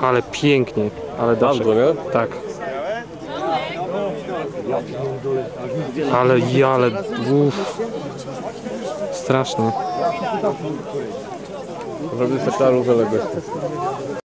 Ale pięknie, ale dobrze. Nie? Tak. Ale uff. Strasznie. Robię sobie taru zaległości.